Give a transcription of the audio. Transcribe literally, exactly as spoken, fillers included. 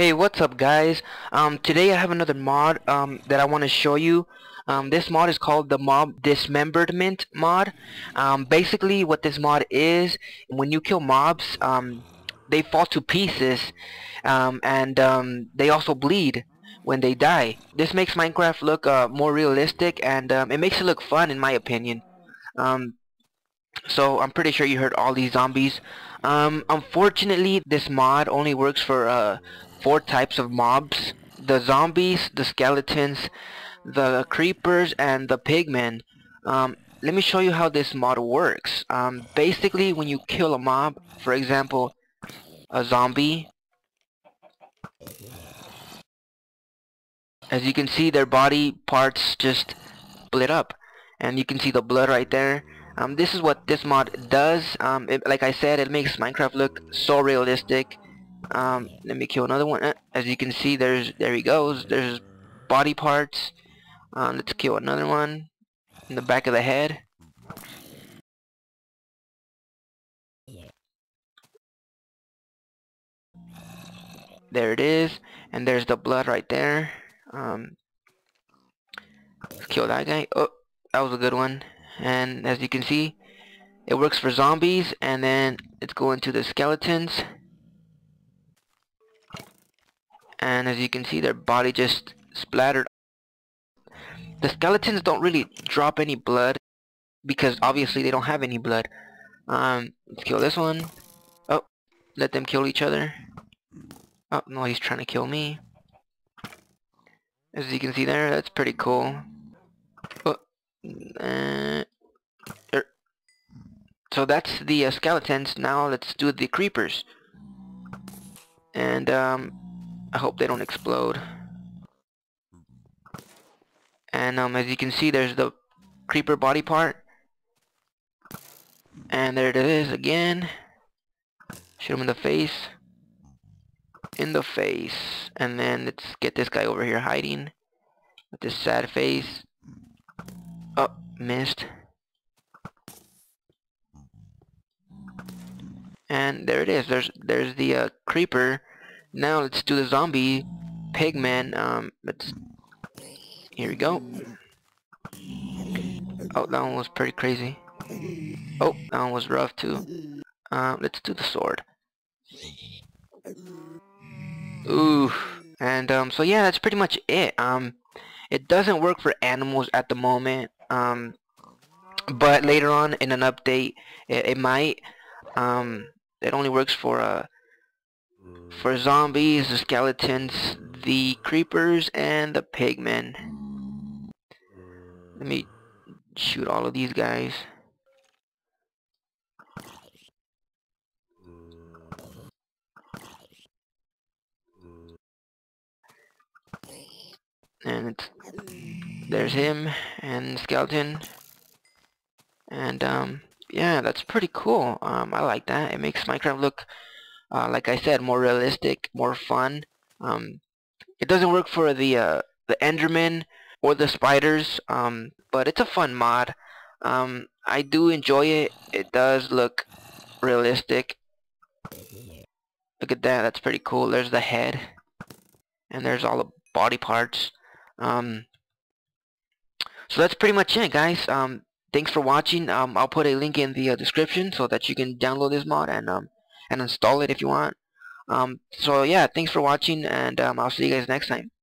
Hey, what's up guys? Um, today I have another mod um, that I want to show you. Um, this mod is called the mob dismemberment mod. Um, basically what this mod is, when you kill mobs, um, they fall to pieces um, and um, they also bleed when they die. This makes Minecraft look uh, more realistic, and um, it makes it look fun in my opinion. Um, So I'm pretty sure you heard all these zombies. Um, unfortunately, this mod only works for uh, four types of mobs: the zombies, the skeletons, the creepers, and the pigmen. Um, let me show you how this mod works. Um, basically, when you kill a mob, for example, a zombie, as you can see, their body parts just split up, and you can see the blood right there. Um, this is what this mod does. Um, it, like I said, it makes Minecraft look so realistic. Um, let me kill another one. As you can see, there's there he goes. There's body parts. Um, let's kill another one in the back of the head. There it is, and there's the blood right there. Um, let's kill that guy. Oh, that was a good one. And as you can see, it works for zombies. And then let's go into the skeletons, and as you can see, their body just splattered. The skeletons don't really drop any blood because obviously they don't have any blood. Um, let's kill this one. Oh, let them kill each other. Oh no, he's trying to kill me. As you can see there, that's pretty cool. Oh, uh, so that's the uh, skeletons. Now let's do the creepers, and um, I hope they don't explode. And um, as you can see, there's the creeper body part, and there it is again. Shoot him in the face, in the face, and then let's get this guy over here hiding with this sad face. Oh, missed. And there it is. There's there's the uh, creeper. Now let's do the zombie pigman. Um, let's. Here we go. Oh, that one was pretty crazy. Oh, that one was rough too. Uh, let's do the sword. Ooh. And um, so yeah, that's pretty much it. Um, it doesn't work for animals at the moment. Um, but later on in an update, it, it might. Um, it only works for uh, for zombies, the skeletons, the creepers, and the pigmen. Let me shoot all of these guys. And it's... there's him and skeleton, and um, yeah, that's pretty cool. Um, I like that. It makes Minecraft look, uh, like I said, more realistic, more fun. Um, it doesn't work for the uh, the Enderman or the spiders, um, but it's a fun mod. Um, I do enjoy it. It does look realistic. Look at that. That's pretty cool. There's the head, and there's all the body parts. Um, So that's pretty much it, guys. Um, thanks for watching. Um, I'll put a link in the uh, description so that you can download this mod and um, and install it if you want. Um, so yeah, thanks for watching, and um, I'll see you guys next time.